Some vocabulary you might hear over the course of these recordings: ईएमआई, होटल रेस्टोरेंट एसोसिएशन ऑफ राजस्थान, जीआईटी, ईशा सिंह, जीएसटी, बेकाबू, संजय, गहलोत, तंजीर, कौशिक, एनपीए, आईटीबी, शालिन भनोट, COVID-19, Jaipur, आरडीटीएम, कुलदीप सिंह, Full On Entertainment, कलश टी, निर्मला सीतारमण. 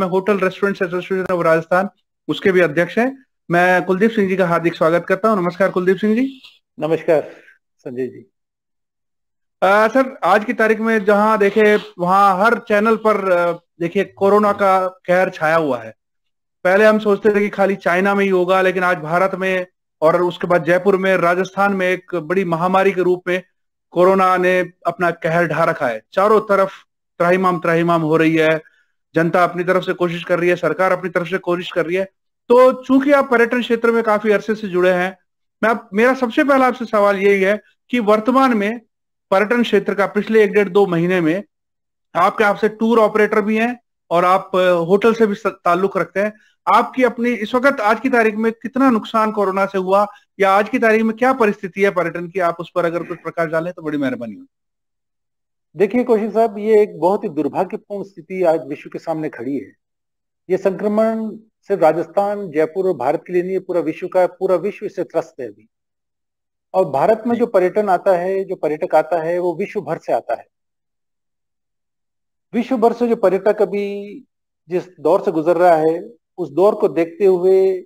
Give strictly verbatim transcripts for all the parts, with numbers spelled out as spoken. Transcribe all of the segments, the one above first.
मैं होटल रेस्टोरेंट एसोसिएशन ऑफ राजस्थान उसके भी अध्यक्ष हैं। मैं कुलदीप सिंह जी का हार्दिक स्वागत करता हूं। नमस्कार कुलदीप सिंह जी। नमस्कार संजय जी। आ, सर आज की तारीख में जहां देखे वहां हर चैनल पर देखिए कोरोना का कहर छाया हुआ है। पहले हम सोचते थे कि खाली चाइना में ही होगा, लेकिन आज भारत में और उसके बाद जयपुर में, राजस्थान में एक बड़ी महामारी के रूप में कोरोना ने अपना कहर ढा रखा है। चारों तरफ त्राहिमाम त्राहिमाम हो रही है, जनता अपनी तरफ से कोशिश कर रही है, सरकार अपनी तरफ से कोशिश कर रही है। तो चूंकि आप पर्यटन क्षेत्र में काफी अरसे से जुड़े हैं, मैं आप, मेरा सबसे पहला आपसे सवाल यही है कि वर्तमान में पर्यटन क्षेत्र का पिछले एक डेढ़ दो महीने में आपके आपसे टूर ऑपरेटर भी हैं और आप होटल से भी ताल्लुक रखते हैं, आपकी अपनी इस वक्त आज की तारीख में कितना नुकसान कोरोना से हुआ या आज की तारीख में क्या परिस्थिति है पर्यटन की, आप उस पर अगर कुछ प्रकाश डालें तो बड़ी मेहरबानी होगी। देखिए कौशिक साहब, ये एक बहुत ही दुर्भाग्यपूर्ण स्थिति आज विश्व के सामने खड़ी है। ये संक्रमण सिर्फ राजस्थान, जयपुर और भारत के लिए नहीं, पूरा विश्व का पूरा विश्व इससे त्रस्त है अभी। और भारत में जो पर्यटन आता है, जो पर्यटक आता है, वो विश्व भर से आता है। विश्व भर से जो पर्यटक अभी जिस दौर से गुजर रहा है, उस दौर को देखते हुए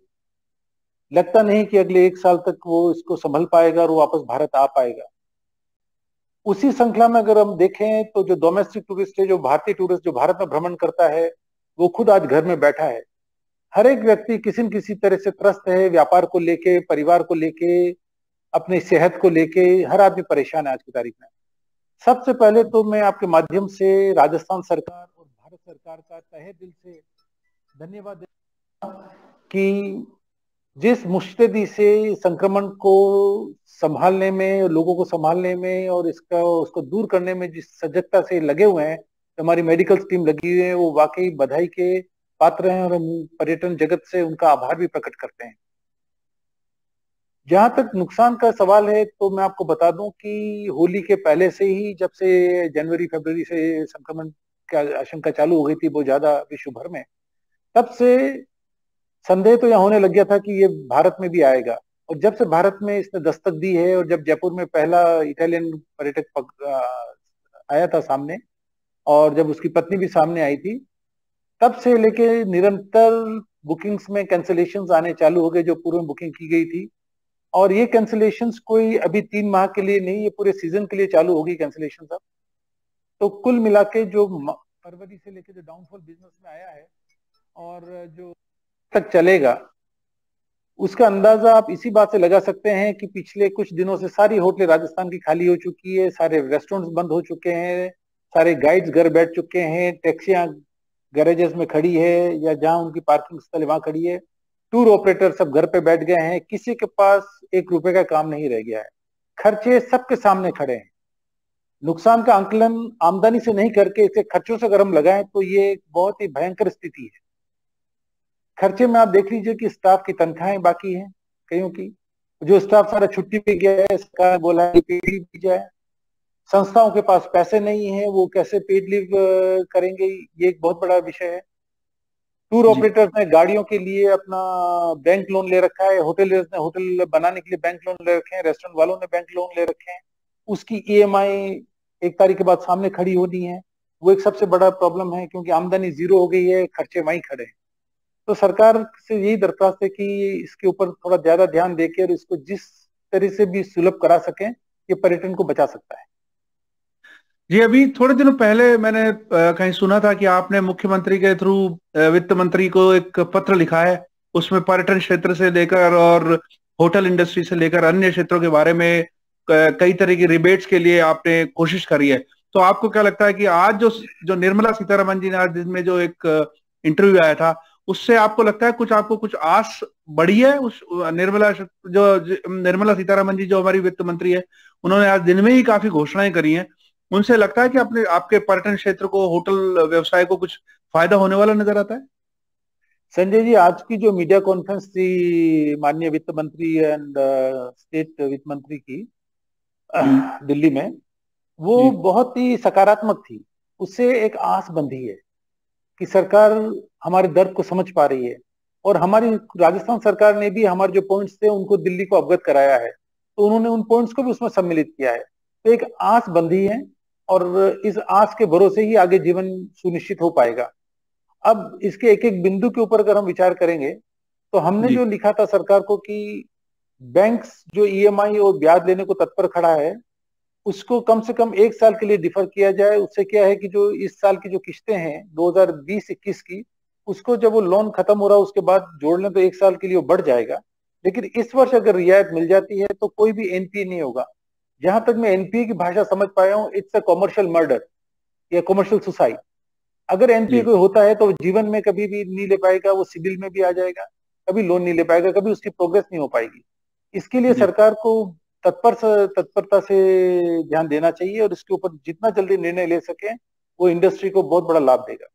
लगता नहीं कि अगले एक साल तक वो इसको संभल पाएगा और वापस भारत आ पाएगा। उसी श्रृंखला में अगर हम देखें तो जो डोमेस्टिक टूरिस्ट है, जो भारतीय टूरिस्ट जो भारत में भ्रमण करता है, वो खुद आज घर में बैठा है। हर एक व्यक्ति किसी न किसी तरह से त्रस्त है, व्यापार को लेके, परिवार को लेके, अपनी सेहत को लेके, हर आदमी परेशान है आज की तारीख में। सबसे पहले तो मैं आपके माध्यम से राजस्थान सरकार और भारत सरकार का तहे दिल से धन्यवाद देता हूं कि जिस मुस्तैदी से संक्रमण को संभालने में, लोगों को संभालने में और इसका उसको दूर करने में जिस सजगता से लगे हुए हैं, तो हमारी मेडिकल टीम लगी हुई है, वो वाकई बधाई के पात्र हैं और हम पर्यटन जगत से उनका आभार भी प्रकट करते हैं। जहां तक नुकसान का सवाल है तो मैं आपको बता दूं कि होली के पहले से ही, जब से जनवरी फरवरी से संक्रमण की आशंका चालू हो गई थी बहुत ज्यादा विश्व भर में, तब से संदेह तो यह होने लग गया था कि ये भारत में भी आएगा। और जब से भारत में इसने दस्तक दी है और जब जयपुर में पहला इटालियन पर्यटक आया था सामने और जब उसकी पत्नी भी सामने आई थी, तब से लेके निरंतर बुकिंग्स में कैंसिलेशंस आने चालू हो गए जो पूर्व में बुकिंग की गई थी। और ये कैंसिलेशंस कोई अभी तीन माह के लिए नहीं, ये पूरे सीजन के लिए चालू होगी कैंसिलेशंस अब। तो कुल मिला के जो फरवरी से लेके जो डाउनफॉल बिजनेस में आया है और जो तक चलेगा, उसका अंदाजा आप इसी बात से लगा सकते हैं कि पिछले कुछ दिनों से सारी होटलें राजस्थान की खाली हो चुकी है, सारे रेस्टोरेंट्स बंद हो चुके हैं, सारे गाइड्स घर बैठ चुके हैं, टैक्सियां गैरेजेस में खड़ी है या जहां उनकी पार्किंग स्थल वहां खड़ी है, टूर ऑपरेटर सब घर पे बैठ गए हैं, किसी के पास एक रुपए का काम नहीं रह गया है, खर्चे सबके सामने खड़े हैं। नुकसान का आंकलन आमदनी से नहीं करके इसे खर्चों से अगर हम लगाएं तो ये एक बहुत ही भयंकर स्थिति है। खर्चे में आप देख लीजिए कि स्टाफ की तनख्वाहें बाकी हैं कईयों की, जो स्टाफ सारा छुट्टी पे गया है, सरकार बोला है पेड लीव दी जाए, संस्थाओं के पास पैसे नहीं है, वो कैसे पेड लीव करेंगे, ये एक बहुत बड़ा विषय है। टूर ऑपरेटर्स ने गाड़ियों के लिए अपना बैंक लोन ले रखा है, होटलर्स ने होटल बनाने के लिए बैंक लोन ले रखे हैं, रेस्टोरेंट वालों ने बैंक लोन ले रखे हैं, उसकी ई एम आई एक तारीख के बाद सामने खड़ी होनी है, वो एक सबसे बड़ा प्रॉब्लम है क्योंकि आमदनी जीरो हो गई है, खर्चे वहीं खड़े हैं। तो सरकार से यही दरख्वास्त है कि इसके ऊपर थोड़ा ज्यादा ध्यान देके और इसको जिस तरह से भी सुलभ करा सकें, ये पर्यटन को बचा सकता है। जी अभी थोड़े दिनों पहले मैंने कहीं सुना था कि आपने मुख्यमंत्री के थ्रू वित्त मंत्री को एक पत्र लिखा है, उसमें पर्यटन क्षेत्र से लेकर और होटल इंडस्ट्री से लेकर अन्य क्षेत्रों के बारे में कई तरह की रिबेट्स के लिए आपने कोशिश करी है। तो आपको क्या लगता है कि आज जो जो निर्मला सीतारमण जी ने आज जिसमें जो एक इंटरव्यू आया था, उससे आपको लगता है कुछ आपको कुछ आस बढ़ी है? उस निर्मला जो निर्मला सीतारमण जी जो हमारी वित्त मंत्री है, उन्होंने आज दिन में ही काफी घोषणाएं करी हैं, उनसे लगता है कि आपने आपके पर्यटन क्षेत्र को, होटल व्यवसाय को कुछ फायदा होने वाला नजर आता है? संजय जी, आज की जो मीडिया कॉन्फ्रेंस थी माननीय वित्त मंत्री एंड स्टेट वित्त मंत्री की दिल्ली में, वो बहुत ही सकारात्मक थी। उससे एक आस बंधी है कि सरकार हमारे दर्द को समझ पा रही है और हमारी राजस्थान सरकार ने भी हमारे जो पॉइंट्स थे उनको दिल्ली को अवगत कराया है, तो उन्होंने उन पॉइंट्स को भी उसमें सम्मिलित किया है। तो एक आस बंधी है और इस आस के भरोसे ही आगे जीवन सुनिश्चित हो पाएगा। अब इसके एक एक बिंदु के ऊपर अगर हम विचार करेंगे तो हमने जो लिखा था सरकार को कि बैंक्स जो ईएमआई और ब्याज लेने को तत्पर खड़ा है उसको कम से कम एक साल के लिए डिफर किया जाए। उससे क्या है कि जो इस साल की जो किस्तें हैं दो हज़ार बीस इक्कीस की उसको जब वो लोन खत्म हो रहा है उसके बाद जोड़ लें तो एक साल के लिए वो बढ़ जाएगा, लेकिन इस वर्ष अगर रियायत मिल जाती है तो कोई भी एनपीए नहीं होगा। जहां तक मैं एनपीए की भाषा समझ पाया हूँ, इट्स अ कॉमर्शियल मर्डर या कॉमर्शियल सुसाइड। अगर एनपीए कोई होता है तो जीवन में कभी भी नहीं ले पाएगा, वो सिविल में भी आ जाएगा, कभी लोन नहीं ले पाएगा, कभी उसकी प्रोग्रेस नहीं हो पाएगी। इसके लिए सरकार को तत्पर से तत्परता से ध्यान देना चाहिए और इसके ऊपर जितना जल्दी निर्णय ले सके वो इंडस्ट्री को बहुत बड़ा लाभ देगा।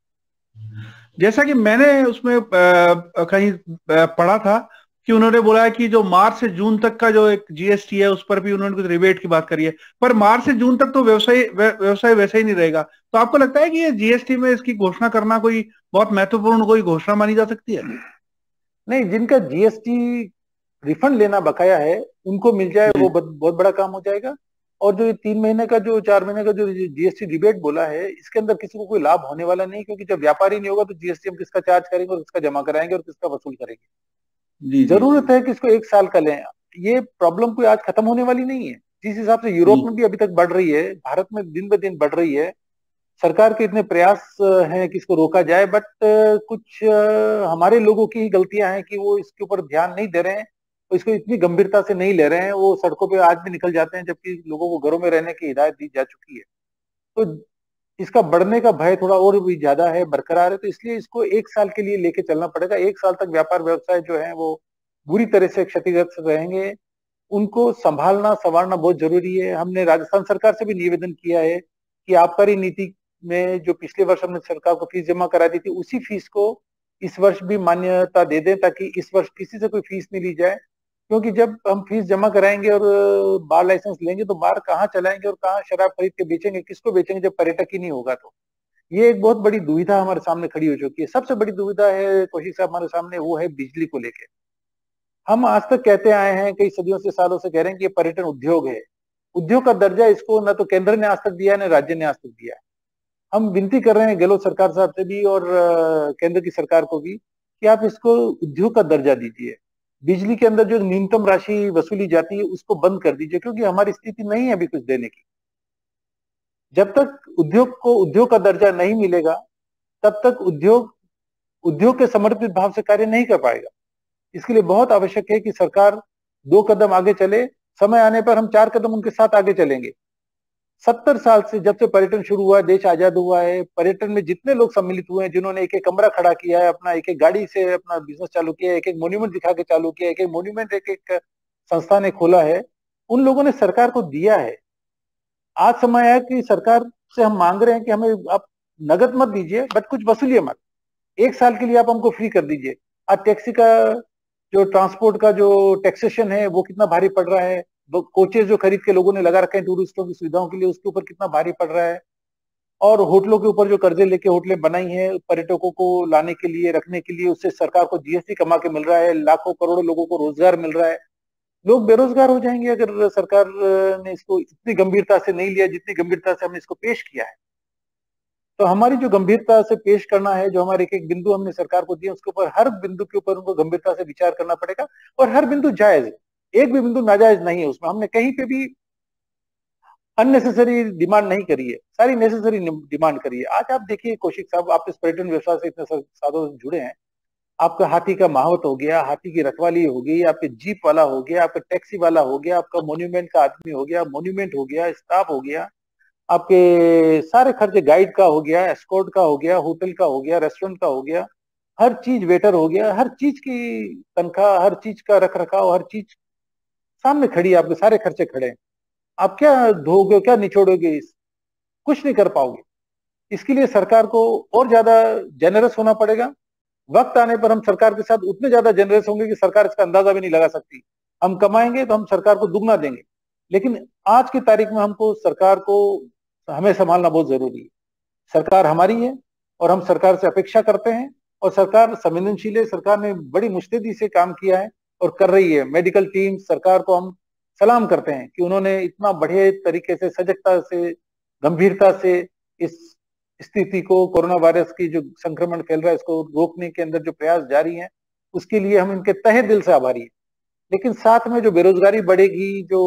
जैसा कि मैंने उसमें कहीं पढ़ा था कि उन्होंने बोला है कि जो मार्च से जून तक का जो एक जीएसटी है उस पर भी उन्होंने कुछ रिबेट की बात करी है, पर मार्च से जून तक तो व्यवसाय व्यवसाय वैसा ही नहीं रहेगा। तो आपको लगता है कि ये जीएसटी में इसकी घोषणा करना कोई बहुत महत्वपूर्ण कोई घोषणा मानी जा सकती है? नहीं, जिनका जीएसटी रिफंड लेना बकाया है उनको मिल जाए वो बहुत बड़ा काम हो जाएगा। और जो ये तीन महीने का जो चार महीने का जो जीएसटी रिबेट बोला है इसके अंदर किसी को कोई लाभ होने वाला नहीं, क्योंकि जब व्यापार ही नहीं होगा तो जीएसटी हम किसका चार्ज करेंगे और किसका जमा कराएंगे और किसका वसूल करेंगे। जी, जरूरत जी, है कि इसको एक साल का लें। ये प्रॉब्लम कोई आज खत्म होने वाली नहीं है। जिस हिसाब से यूरोप में भी अभी तक बढ़ रही है, भारत में दिन ब दिन बढ़ रही है। सरकार के इतने प्रयास हैं कि इसको रोका जाए, बट कुछ हमारे लोगों की ही गलतियां हैं कि वो इसके ऊपर ध्यान नहीं दे रहे हैं, इसको इतनी गंभीरता से नहीं ले रहे हैं। वो सड़कों पे आज भी निकल जाते हैं जबकि लोगों को घरों में रहने की हिदायत दी जा चुकी है। तो इसका बढ़ने का भय थोड़ा और भी ज्यादा है, बरकरार है, तो इसलिए इसको एक साल के लिए लेके चलना पड़ेगा। एक साल तक व्यापार व्यवसाय जो है वो बुरी तरह से क्षतिग्रस्त रहेंगे, उनको संभालना संवारना बहुत जरूरी है। हमने राजस्थान सरकार से भी निवेदन किया है कि आबकारी नीति में जो पिछले वर्ष हमने सरकार को फीस जमा करा दी थी उसी फीस को इस वर्ष भी मान्यता दे दें, ताकि इस वर्ष किसी से कोई फीस नहीं ली जाए। क्योंकि जब हम फीस जमा कराएंगे और बार लाइसेंस लेंगे तो बार कहाँ चलाएंगे और कहाँ शराब खरीद के बेचेंगे, किसको बेचेंगे जब पर्यटक ही नहीं होगा। तो ये एक बहुत बड़ी दुविधा हमारे सामने खड़ी हो चुकी है। सबसे बड़ी दुविधा है कौशिक साहब हमारे सामने, वो है बिजली को लेके। हम आज तक कहते आए हैं, कई सदियों से सालों से कह रहे हैं कि ये पर्यटन उद्योग है, उद्योग का दर्जा इसको न तो केंद्र ने आज तक दिया न राज्य ने आज तक दिया। हम विनती कर रहे हैं गहलोत सरकार साहब से भी और केंद्र की सरकार को भी कि आप इसको उद्योग का दर्जा दीजिए। बिजली के अंदर जो न्यूनतम राशि वसूली जाती है उसको बंद कर दीजिए, क्योंकि हमारी स्थिति नहीं है अभी कुछ देने की। जब तक उद्योग को उद्योग का दर्जा नहीं मिलेगा तब तक उद्योग उद्योग के समर्पित भाव से कार्य नहीं कर पाएगा। इसके लिए बहुत आवश्यक है कि सरकार दो कदम आगे चले, समय आने पर हम चार कदम उनके साथ आगे चलेंगे। सत्तर साल से जब से पर्यटन शुरू हुआ, देश आजाद हुआ है, पर्यटन में जितने लोग सम्मिलित हुए हैं, जिन्होंने एक एक कमरा खड़ा किया है अपना, एक एक गाड़ी से अपना बिजनेस चालू किया, एक एक मोन्यूमेंट दिखा के चालू किया, एक एक मोन्यूमेंट एक एक संस्था ने खोला है, उन लोगों ने सरकार को दिया है। आज समय है कि सरकार से हम मांग रहे हैं कि हमें आप नगद मत दीजिए, बट कुछ वसूलिए मत, एक साल के लिए आप हमको फ्री कर दीजिए। आज टैक्सी का जो ट्रांसपोर्ट का जो टैक्सेशन है वो कितना भारी पड़ रहा है, कोचेज जो खरीद के लोगों ने लगा रखे हैं टूरिस्टों की सुविधाओं के लिए उसके ऊपर कितना भारी पड़ रहा है, और होटलों के ऊपर जो कर्जे लेके होटलें बनाई हैं पर्यटकों को लाने के लिए रखने के लिए, उससे सरकार को जीएसटी कमा के मिल रहा है, लाखों करोड़ों लोगों को रोजगार मिल रहा है। लोग बेरोजगार हो जाएंगे अगर सरकार ने इसको इतनी गंभीरता से नहीं लिया जितनी गंभीरता से हमने इसको पेश किया है। तो हमारी जो गंभीरता से पेश करना है, जो हमारे एक एक बिंदु हमने सरकार को दिए उसके ऊपर हर बिंदु के ऊपर उनको गंभीरता से विचार करना पड़ेगा, और हर बिंदु जायज, एक भी बिंदु नाजायज नहीं है। उसमें हमने कहीं पे भी अननेसेसरी डिमांड नहीं करी है, सारी नेसेसरी डिमांड करी है। आज आप देखिए कौशिक साहब, आप इस पर्यटन व्यवसाय से इतने सालों से जुड़े हैं, आपका हाथी का महावत हो गया, हाथी की रखवाली हो गई, आपके जीप वाला हो गया, आपका टैक्सी वाला हो गया, आपका मोन्यूमेंट का आदमी हो गया, मोन्यूमेंट हो गया, स्टाफ हो गया, आपके सारे खर्चे गाइड का हो गया, एस्कॉर्ट का हो गया, होटल का हो गया, रेस्टोरेंट का हो गया, हर चीज वेटर हो गया, हर चीज की तनख्वाह, हर चीज का रख रखाव, हर चीज सामने खड़ी है, आपके सारे खर्चे खड़े हैं। आप क्या धोगे, क्या निचोड़ोगे, कुछ नहीं कर पाओगे। इसके लिए सरकार को और ज्यादा जेनरस होना पड़ेगा। वक्त आने पर हम सरकार के साथ उतने ज्यादा जेनरस होंगे कि सरकार इसका अंदाजा भी नहीं लगा सकती। हम कमाएंगे तो हम सरकार को दुगना देंगे, लेकिन आज की तारीख में हमको सरकार को हमें संभालना बहुत जरूरी है। सरकार हमारी है और हम सरकार से अपेक्षा करते हैं, और सरकार संवेदनशील है। सरकार ने बड़ी मुस्तैदी से काम किया है और कर रही है। मेडिकल टीम, सरकार को हम सलाम करते हैं कि उन्होंने इतना बढ़िया तरीके से, सजगता से, गंभीरता से इस स्थिति को, कोरोना वायरस की जो संक्रमण फैल रहा है इसको रोकने के अंदर जो प्रयास जारी हैं उसके लिए हम इनके तहे दिल से आभारी हैं। लेकिन साथ में जो बेरोजगारी बढ़ेगी, जो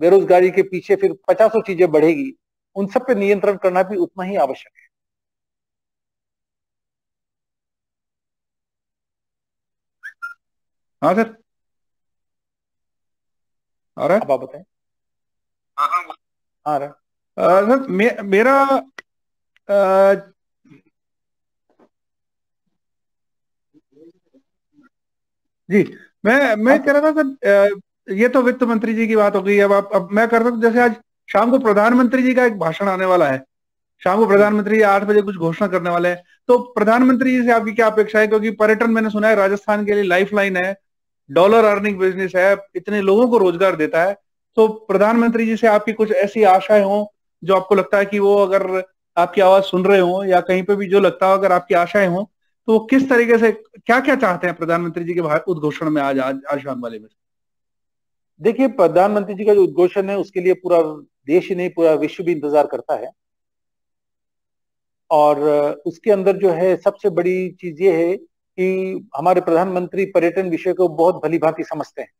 बेरोजगारी के पीछे फिर पचासों चीजें बढ़ेगी, उन सब पे नियंत्रण करना भी उतना ही आवश्यक है। हाँ सर, आ रहा है? अब आप बताएं। आ रहा है सर, मे, मेरा आ, जी मैं मैं कह रहा था सर, ये तो वित्त मंत्री जी की बात हो गई। अब आप अब मैं कर रहा था, जैसे आज शाम को प्रधानमंत्री जी का एक भाषण आने वाला है, शाम को प्रधानमंत्री जी आठ बजे कुछ घोषणा करने वाले हैं, तो प्रधानमंत्री जी से आपकी क्या अपेक्षा है? क्योंकि पर्यटन मैंने सुना है राजस्थान के लिए लाइफलाइन है, डॉलर अर्निंग बिजनेस है, इतने लोगों को रोजगार देता है, तो प्रधानमंत्री जी से आपकी कुछ ऐसी आशाएं हों जो आपको लगता है कि वो अगर आपकी आवाज सुन रहे हों या कहीं पे भी जो लगता हो, अगर आपकी आशाएं हों तो वो किस तरीके से, क्या क्या चाहते हैं प्रधानमंत्री जी के उद्घोषण में आज आज शाम वाले में? देखिए, प्रधानमंत्री जी का जो उद्घोषण है उसके लिए पूरा देश ही नहीं पूरा विश्व भी इंतजार करता है, और उसके अंदर जो है सबसे बड़ी चीज ये है कि हमारे प्रधानमंत्री पर्यटन विषय को बहुत भलीभांति समझते हैं।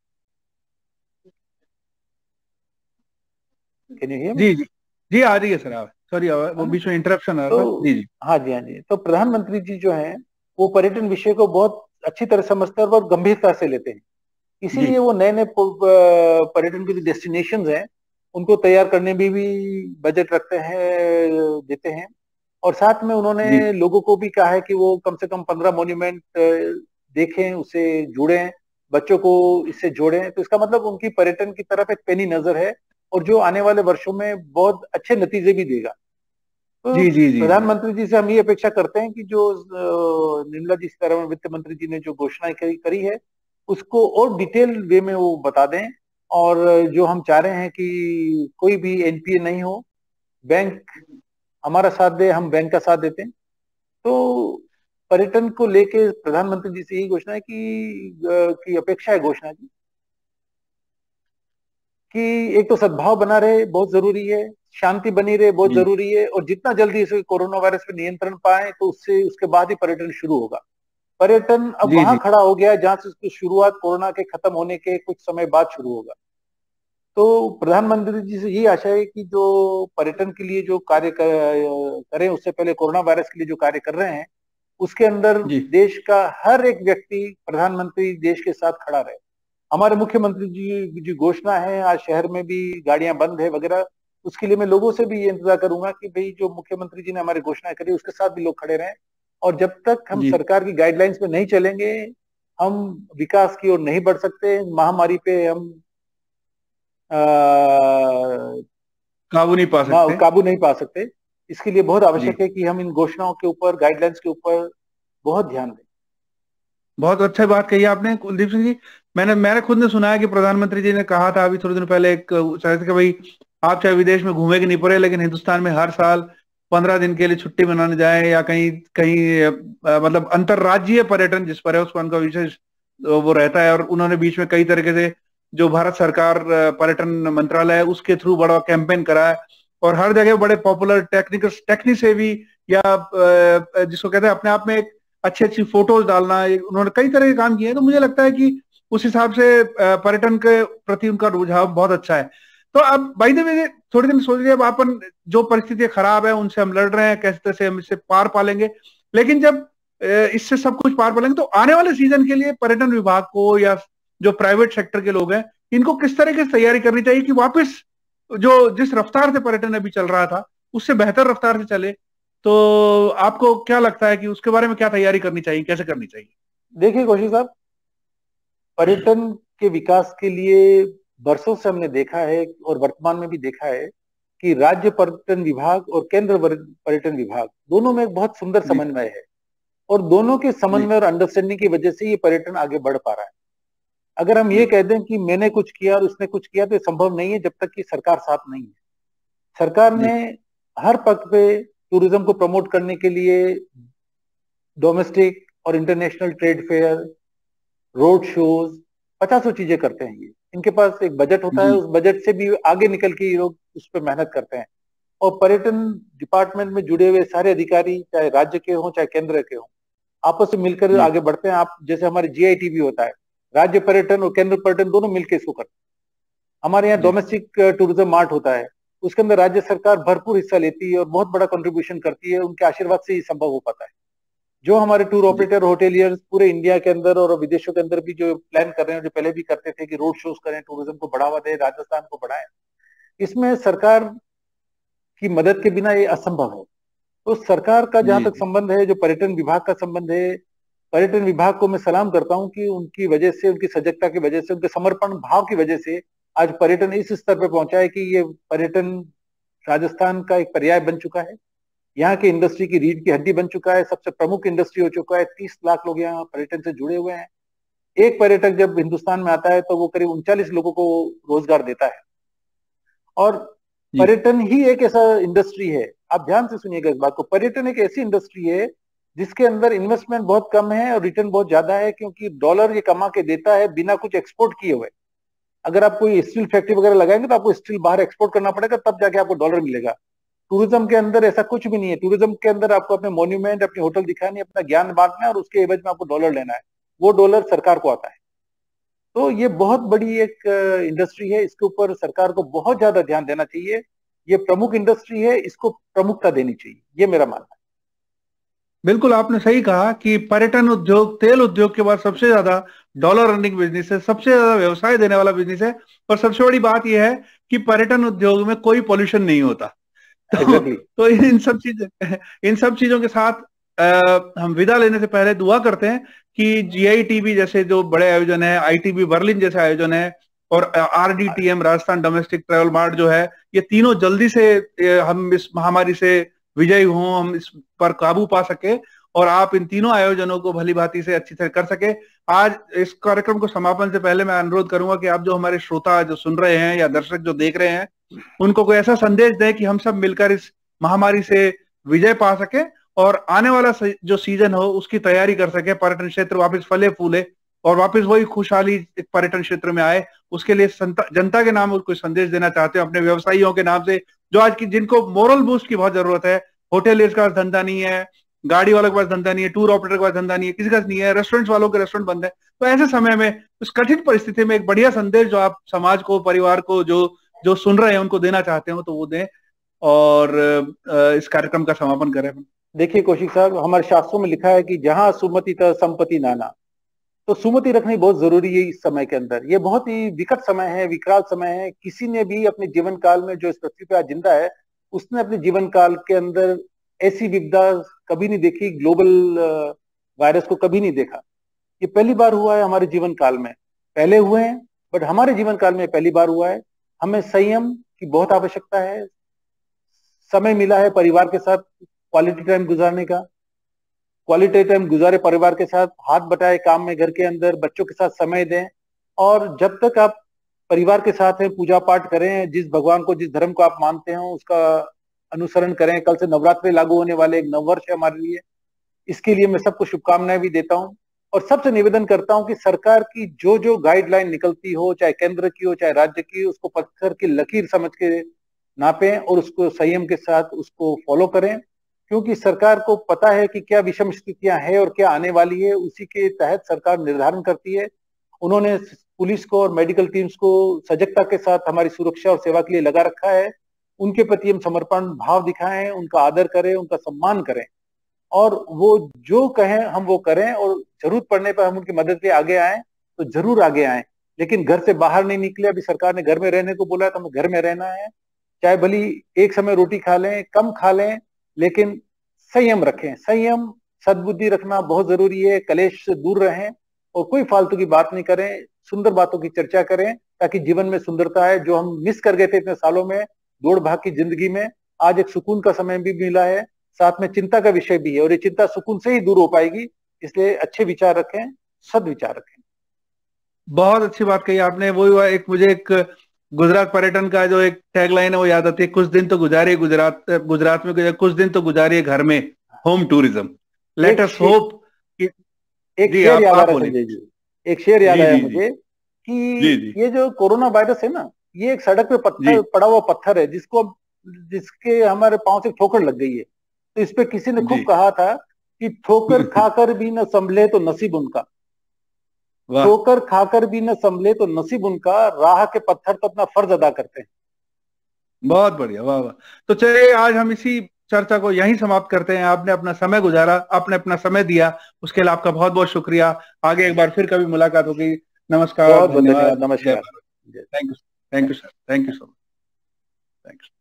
जी जी जी आ रही है सर, आप सॉरी वो बीच में इंटरप्शन आ रहा था। जी जी हाँ जी हाँ जी तो प्रधानमंत्री जी जो हैं वो पर्यटन विषय को बहुत अच्छी तरह समझते हैं और बहुत गंभीरता से लेते हैं, इसीलिए वो नए नए पर्यटन के जो डेस्टिनेशंस हैं उनको तैयार करने में भी, भी बजट रखते हैं, देते हैं। और साथ में उन्होंने लोगों को भी कहा है कि वो कम से कम पंद्रह मोन्यूमेंट देखें, उससे जुड़े, बच्चों को इससे जोड़े। तो इसका मतलब उनकी पर्यटन की तरफ एक पैनी नजर है और जो आने वाले वर्षों में बहुत अच्छे नतीजे भी देगा। तो जी जी जी प्रधानमंत्री जी से हम ये अपेक्षा करते हैं कि जो निर्मला जी सीतारमण वित्त मंत्री जी ने जो घोषणा करी है उसको और डिटेल वे में वो बता दें। और जो हम चाह रहे हैं कि कोई भी एनपीए नहीं हो, बैंक हमारा साथ दे, हम बैंक का साथ देते हैं। तो पर्यटन को लेके प्रधानमंत्री जी से यही घोषणा है कि, की अपेक्षा है घोषणा की कि एक तो सद्भाव बना रहे, बहुत जरूरी है, शांति बनी रहे, बहुत जरूरी है, और जितना जल्दी इसे कोरोना वायरस पे नियंत्रण पाए तो उससे उसके बाद ही पर्यटन शुरू होगा। पर्यटन अब वहां खड़ा हो गया है जहां से उसकी शुरुआत कोरोना के खत्म होने के कुछ समय बाद शुरू होगा। तो प्रधानमंत्री जी से यही आशा है कि जो पर्यटन के लिए जो कार्य करें उससे पहले कोरोना वायरस के लिए जो कार्य कर रहे हैं उसके अंदर देश का हर एक व्यक्ति, प्रधानमंत्री देश के साथ खड़ा रहे। हमारे मुख्यमंत्री जी जो घोषणा है, आज शहर में भी गाड़ियां बंद है वगैरह, उसके लिए मैं लोगों से भी ये इंतजार करूंगा कि भाई जो मुख्यमंत्री जी ने हमारी घोषणा करी उसके साथ भी लोग खड़े रहें। और जब तक हम सरकार की गाइडलाइंस पे नहीं चलेंगे हम विकास की ओर नहीं बढ़ सकते, महामारी पे हम आ, काबू नहीं पा सकते काबू नहीं पा सकते इसके लिए बहुत आवश्यक है कि हम इन घोषणाओं के ऊपर, गाइडलाइंस के ऊपर बहुत ध्यान दें। बहुत अच्छी बात कही आपने कुलदीप सिंह जी। मैंने मैंने खुद ने सुना है कि प्रधानमंत्री जी ने कहा था अभी थोड़े दिन पहले एक शायद कि भाई आप चाहे विदेश में घूमे के नहीं पड़े लेकिन हिंदुस्तान में हर साल पंद्रह दिन के लिए छुट्टी मनाने जाएं या कहीं कहीं आ, मतलब अंतरराज्यीय पर्यटन जिस पर है उस पर उनका विशेष वो रहता है। और उन्होंने बीच में कई तरीके से जो भारत सरकार पर्यटन मंत्रालय है उसके थ्रू बड़ा कैंपेन करा है और हर जगह बड़े पॉपुलर टेक्निकल टेक्निसेवी या जिसको कहते हैं अपने आप में एक अच्छी अच्छी फोटोज डालना, उन्होंने कई तरह के काम किए हैं। तो मुझे लगता है कि उस हिसाब से पर्यटन के प्रति उनका रुझाव बहुत अच्छा है। तो अब भाई ने थोड़ी दिन सोच लिया, अब अपन जो परिस्थितियां खराब है उनसे हम लड़ रहे हैं, कैसे कैसे हम इससे पार पा लेंगे, लेकिन जब इससे सब कुछ पार पा लेंगे तो आने वाले सीजन के लिए पर्यटन विभाग को या जो प्राइवेट सेक्टर के लोग हैं इनको किस तरह की तैयारी करनी चाहिए कि वापिस जो जिस रफ्तार से पर्यटन अभी चल रहा था उससे बेहतर रफ्तार से चले? तो आपको क्या लगता है कि उसके बारे में क्या तैयारी करनी चाहिए, कैसे करनी चाहिए? देखिए कौशिक साहब, पर्यटन के विकास के लिए बरसों से हमने देखा है और वर्तमान में भी देखा है कि राज्य पर्यटन विभाग और केंद्र पर्यटन विभाग दोनों में एक बहुत सुंदर समन्वय है और दोनों के समन्वय और अंडरस्टैंडिंग की वजह से ये पर्यटन आगे बढ़ पा रहा है। अगर हम ये कह दें कि मैंने कुछ किया और उसने कुछ किया तो ये संभव नहीं है जब तक कि सरकार साथ नहीं है। सरकार ने हर पक्ष पे टूरिज्म को प्रमोट करने के लिए डोमेस्टिक और international trade fair, road shows, पचासों चीजें करते हैं। ये इनके पास एक बजट होता है, उस बजट से भी आगे निकल के ये लोग उस पर मेहनत करते हैं। और पर्यटन डिपार्टमेंट में जुड़े हुए सारे अधिकारी चाहे राज्य के हों चाहे केंद्र के हों आपस में मिलकर आगे बढ़ते हैं। आप जैसे हमारे जीआईटी भी होता है, राज्य पर्यटन और केंद्र पर्यटन दोनों मिलकर इसको करते हैं। हमारे यहाँ डोमेस्टिक टूरिज्म मार्ट होता है, उसके अंदर राज्य सरकार भरपूर हिस्सा लेती है और बहुत बड़ा कंट्रीब्यूशन करती है। उनके आशीर्वाद से ही संभव हो पाता है। जो हमारे टूर ऑपरेटर होटेलियर्स पूरे इंडिया के अंदर और विदेशों के अंदर भी जो प्लान कर रहे हैं, जो पहले भी करते थे कि रोड शोज करें, टूरिज्म को बढ़ावा दें, राजस्थान को बढ़ाएं, इसमें सरकार की मदद के बिना ये असंभव है। तो सरकार का जहां तक संबंध है, जो पर्यटन विभाग का संबंध है, पर्यटन विभाग को मैं सलाम करता हूँ कि उनकी वजह से, उनकी सजगता की वजह से, उनके समर्पण भाव की वजह से आज पर्यटन इस स्तर पर पहुंचा है कि ये पर्यटन राजस्थान का एक पर्याय बन चुका है, यहाँ के इंडस्ट्री की रीढ़ की हड्डी बन चुका है, सबसे प्रमुख इंडस्ट्री हो चुका है। तीस लाख लोग यहाँ पर्यटन से जुड़े हुए हैं। एक पर्यटक जब हिंदुस्तान में आता है तो वो करीब उनचालीस लोगों को रोजगार देता है। और पर्यटन ही एक ऐसा इंडस्ट्री है, आप ध्यान से सुनिएगा इस बात को, पर्यटन एक ऐसी इंडस्ट्री है जिसके अंदर इन्वेस्टमेंट बहुत कम है और रिटर्न बहुत ज्यादा है, क्योंकि डॉलर ये कमा के देता है बिना कुछ एक्सपोर्ट किए हुए। अगर आप कोई स्टील फैक्ट्री वगैरह लगाएंगे तो आपको स्टील बाहर एक्सपोर्ट करना पड़ेगा, तब जाके आपको डॉलर मिलेगा। टूरिज्म के अंदर ऐसा कुछ भी नहीं है। टूरिज्म के अंदर आपको अपने मॉन्यूमेंट, अपने होटल दिखाने, अपना ज्ञान बांटना है और उसके एवज में आपको डॉलर लेना है। वो डॉलर सरकार को आता है। तो ये बहुत बड़ी एक इंडस्ट्री है, इसके ऊपर सरकार को बहुत ज्यादा ध्यान देना चाहिए। ये प्रमुख इंडस्ट्री है, इसको प्रमुखता देनी चाहिए, ये मेरा मानना है। बिल्कुल आपने सही कहा कि पर्यटन उद्योग तेल उद्योग के बाद सबसे ज्यादा डॉलर अर्निंग बिजनेस है, सबसे ज्यादा व्यवसाय देने वाला बिजनेस है। पर सबसे बड़ी बात यह है कि पर्यटन उद्योग में कोई पॉल्यूशन नहीं होता। तो, exactly. तो इन सब चीज इन सब चीजों के साथ आ, हम विदा लेने से पहले दुआ करते हैं कि जीआईटी भी जैसे जो बड़े आयोजन है, आईटीबी बर्लिन जैसे आयोजन है और आरडीटीएम Rajasthan domestic travel mart जो है, ये तीनों जल्दी से हम इस महामारी से विजयी हों, हम इस पर काबू पा सके और आप इन तीनों आयोजनों को भली भांति से अच्छी तरह कर सके। आज इस कार्यक्रम को समापन से पहले मैं अनुरोध करूंगा कि आप जो हमारे श्रोता जो सुन रहे हैं या दर्शक जो देख रहे हैं, उनको कोई ऐसा संदेश दें कि हम सब मिलकर इस महामारी से विजय पा सके और आने वाला जो सीजन हो उसकी तैयारी कर सके, पर्यटन क्षेत्र वापस फले फूले और वापस वही खुशहाली पर्यटन क्षेत्र में आए। उसके लिए जनता के नाम कोई संदेश देना चाहते हो, अपने व्यवसायियों के नाम से जो आज की जिनको मोरल बूस्ट की बहुत जरूरत है, होटलियर्स का धंधा नहीं है, गाड़ी वालों के पास धंधा नहीं है, टूर ऑपरेटर के पास धंधा नहीं है, किसी का नहीं है, रेस्टोरेंट वालों के रेस्टोरेंट बंद है, तो ऐसे समय में उस कठिन परिस्थिति में एक बढ़िया संदेश जो आप समाज को, परिवार को, जो जो सुन रहे हैं उनको देना चाहते हो तो वो दें और इस कार्यक्रम का समापन करें। देखिए कौशिक साहब, हमारे शास्त्रों में लिखा है कि जहां सुमति तह संपत्ति नाना, तो सुमति रखनी बहुत जरूरी है इस समय के अंदर। ये बहुत ही विकट समय है, विकराल समय है। किसी ने भी अपने जीवन काल में, जो इस पृथ्वी पर आज जिंदा है, उसने अपने जीवन काल के अंदर ऐसी विपदा कभी नहीं देखी, ग्लोबल वायरस को कभी नहीं देखा। ये पहली बार हुआ है हमारे जीवन काल में, पहले हुए हैं बट हमारे जीवन काल में पहली बार हुआ है। हमें संयम की बहुत आवश्यकता है, समय मिला है परिवार के साथ क्वालिटी टाइम गुजारने का, क्वालिटी टाइम गुजारे परिवार के साथ, हाथ बटाए काम में घर के अंदर, बच्चों के साथ समय दें। और जब तक आप परिवार के साथ हैं, पूजा पाठ करें, जिस भगवान को, जिस धर्म को आप मानते हो उसका अनुसरण करें। कल से नवरात्र लागू होने वाले, एक नववर्ष है हमारे लिए, इसके लिए मैं सबको शुभकामनाएं भी देता हूं। और सबसे निवेदन करता हूं कि सरकार की जो जो गाइडलाइन निकलती हो, चाहे केंद्र की हो चाहे राज्य की, उसको पत्थर की लकीर समझ के नापें और उसको संयम के साथ उसको फॉलो करें, क्योंकि सरकार को पता है कि क्या विषम स्थितियां हैं और क्या आने वाली है। उसी के तहत सरकार निर्धारण करती है। उन्होंने पुलिस को और मेडिकल टीम्स को सजगता के साथ हमारी सुरक्षा और सेवा के लिए लगा रखा है। उनके प्रति हम समर्पण भाव दिखाएं, उनका आदर करें, उनका सम्मान करें और वो जो कहें हम वो करें। और जरूरत पड़ने पर हम उनकी मदद के आगे आए तो जरूर आगे आए, लेकिन घर से बाहर नहीं निकले। अभी सरकार ने घर में रहने को बोला है तो हमें घर में रहना है, चाहे भली एक समय रोटी खा लें, कम खा लें, लेकिन संयम रखें। संयम, सद्बुद्धि रखना बहुत जरूरी है। कलेश से दूर रहें और कोई फालतू की बात नहीं करें, सुंदर बातों की चर्चा करें, ताकि जीवन में सुंदरता है जो हम मिस कर गए थे इतने सालों में दौड़ भाग की जिंदगी में। आज एक सुकून का समय भी मिला है, साथ में चिंता का विषय भी है और ये चिंता सुकून से ही दूर हो पाएगी। इसलिए अच्छे विचार रखें, सद विचार रखें। बहुत अच्छी बात कही आपने। वो हुआ एक मुझे एक गुजरात पर्यटन का जो एक टैगलाइन है वो याद आती है, कुछ दिन तो गुजारे गुजरात गुजरात में, कुछ दिन तो गुजारे घर में, home tourism. Let us hope. एक शेर याद आ रहा है मुझे, एक शेर याद आया मुझे कि ये जो कोरोना वायरस है ना, ये एक सड़क पे पत्थर पड़ा हुआ पत्थर है जिसको जिसके हमारे पाँव से ठोकर लग गई है। तो इस पे किसी ने खूब कहा था कि ठोकर खाकर भी न संभले तो नसीब उनका, ठोकर खाकर भी न संभले तो नसीब उनका, राह के पत्थर तो अपना फर्ज अदा करते हैं। बहुत बढ़िया, वाह वाह। तो चलिए आज हम इसी चर्चा को यहीं समाप्त करते हैं। आपने अपना समय गुजारा, आपने अपना समय दिया, उसके लिए आपका बहुत बहुत शुक्रिया। आगे एक बार फिर कभी मुलाकात होगी। नमस्कार, धन्यवाद, नमस्कार, thank you, thank you sir, thank you so much, thanks.